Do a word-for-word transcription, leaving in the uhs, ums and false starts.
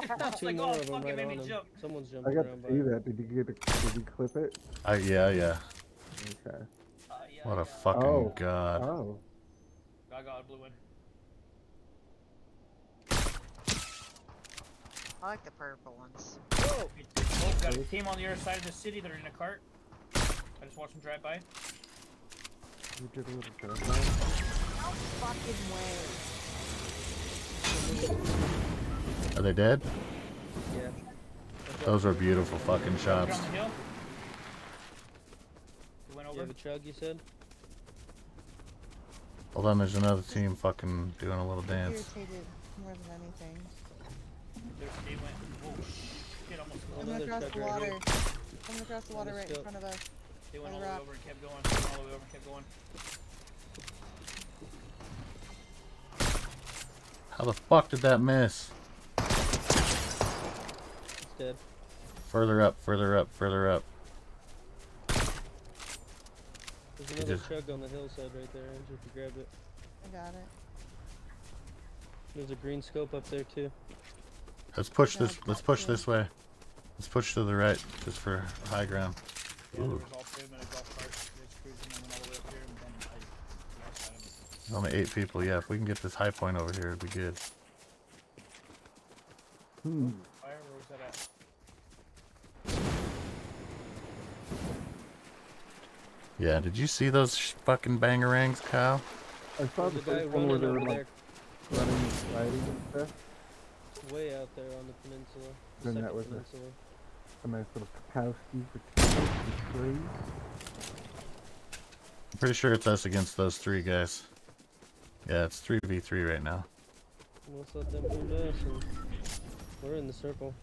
It's like, oh, fuck, right it made me jump. Someone's jumping around by him. I got to see that. Did you get to, did you clip it? Uh, yeah, yeah. Okay. Uh, yeah, what a yeah. fucking oh. god. Oh. I got a blue one. I like the purple ones. Oh, oh got a team on the other side of the city that are in a cart. I just watched them drive by. You took a little bit of no fucking way. Are they dead? Yeah. Those were beautiful fucking shots. You went over the chug, you said? Hold on, there's another team fucking doing a little dance. Irritated more than anything. They went, oh shit, almost I'm gonna cross the water. Right I'm gonna cross the water right in front of us. They went all the way over and kept going. They went all the way over and kept going. How the fuck did that miss? It's dead. Further up, further up, further up. There's another just... chug on the hillside right there. I just grabbed it. I got it. There's a green scope up there too. Let's push this. Let's push this way. Let's push to the right, just for high ground. Ooh. There's only eight people. Yeah, if we can get this high point over here, it'd be good. Hmm. Yeah. Did you see those fucking bangerangs, Kyle? I saw the guy running over there, running and sliding and stuff. Way out there on the peninsula. The then that was peninsula. A, a nice little Kapowski for three. I'm pretty sure it's us against those three guys. Yeah, it's three v three right now. Let's let them do this. We're in the circle.